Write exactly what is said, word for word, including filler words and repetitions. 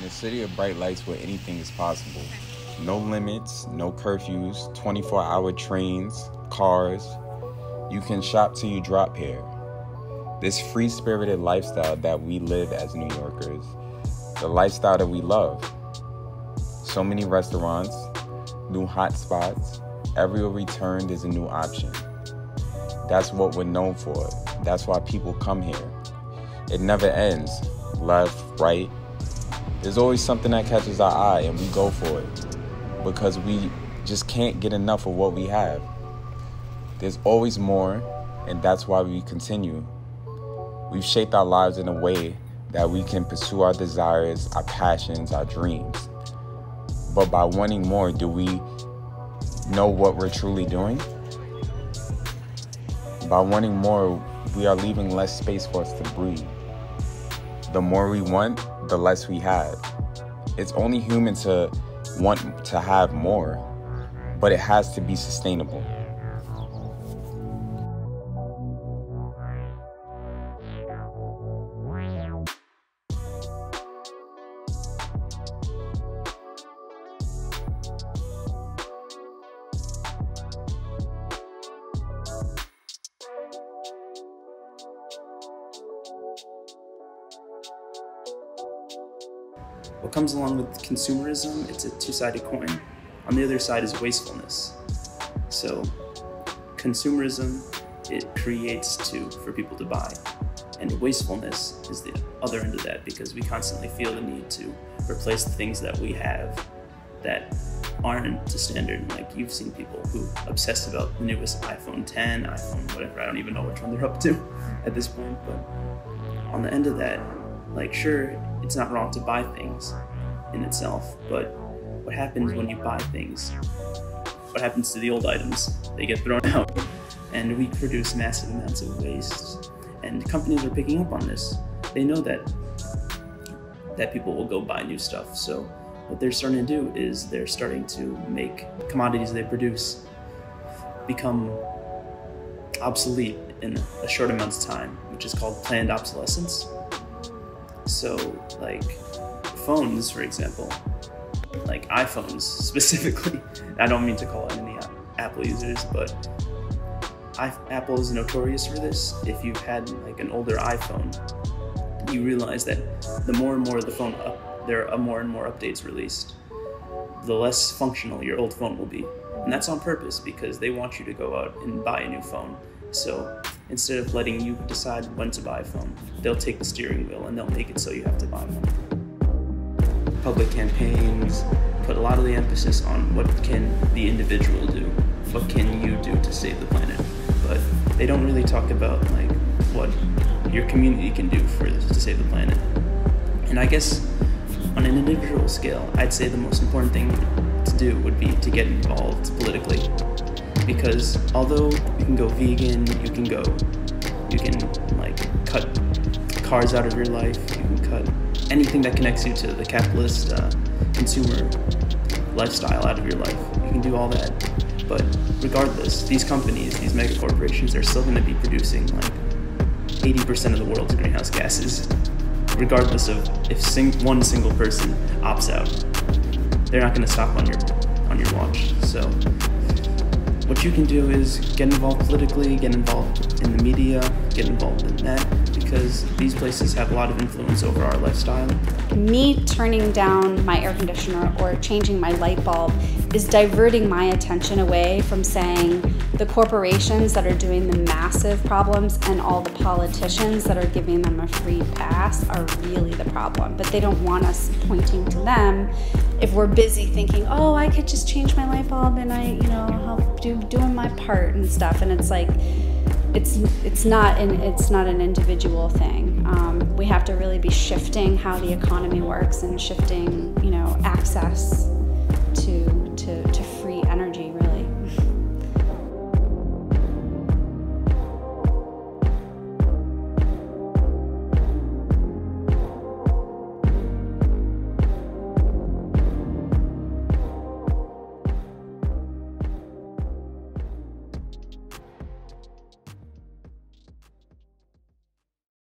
In a city of bright lights where anything is possible. No limits, no curfews, twenty-four hour trains, cars. You can shop till you drop here. This free-spirited lifestyle that we live as New Yorkers, the lifestyle that we love. So many restaurants, new hotspots, everywhere we turned is a new option. That's what we're known for. That's why people come here. It never ends. Left, right. There's always something that catches our eye and we go for it because we just can't get enough of what we have. There's always more, and that's why we continue. We've shaped our lives in a way that we can pursue our desires, our passions, our dreams. But by wanting more, do we know what we're truly doing? By wanting more, we are leaving less space for us to breathe. The more we want, the less we have. It's only human to want to have more, but it has to be sustainable. What comes along with consumerism, it's a two-sided coin. On the other side is wastefulness. So consumerism, it creates two for people to buy. And wastefulness is the other end of that because we constantly feel the need to replace the things that we have that aren't to standard. Like you've seen people who obsess about the newest iPhone ten, iPhone whatever, I don't even know which one they're up to at this point. But on the end of that, like sure, it's not wrong to buy things in itself, but what happens when you buy things? What happens to the old items? They get thrown out, and we produce massive amounts of waste. And companies are picking up on this. They know that that people will go buy new stuff. So what they're starting to do is they're starting to make commodities they produce become obsolete in a short amount of time, which is called planned obsolescence. So, like, phones, for example, like iPhones specifically, I don't mean to call out any Apple users, but I, Apple is notorious for this. If you've had, like, an older iPhone, you realize that the more and more the phone, up, there are more and more updates released, the less functional your old phone will be. And that's on purpose because they want you to go out and buy a new phone. So instead of letting you decide when to buy a phone, they'll take the steering wheel and they'll make it so you have to buy one. Public campaigns put a lot of the emphasis on what can the individual do, what can you do to save the planet, but they don't really talk about like what your community can do for to save the planet. And I guess on an individual scale, I'd say the most important thing to do would be to get involved politically. Because although you can go vegan, you can go, you can like cut cars out of your life, you can cut anything that connects you to the capitalist uh, consumer lifestyle out of your life. You can do all that. But regardless, these companies, these mega corporations are still going to be producing like eighty percent of the world's greenhouse gases, regardless of if sing one single person opts out. They're not going to stop on your, on your watch. So what you can do is get involved politically, get involved in the media, get involved in that, because these places have a lot of influence over our lifestyle. Me turning down my air conditioner or changing my light bulb is diverting my attention away from saying the corporations that are doing the massive problems and all the politicians that are giving them a free pass are really the problem, but they don't want us pointing to them if we're busy thinking, oh, I could just change my light bulb and I, you know, help do doing my part and stuff. And it's like, It's it's not an it's not an individual thing. Um, we have to really be shifting how the economy works and shifting, you know, access to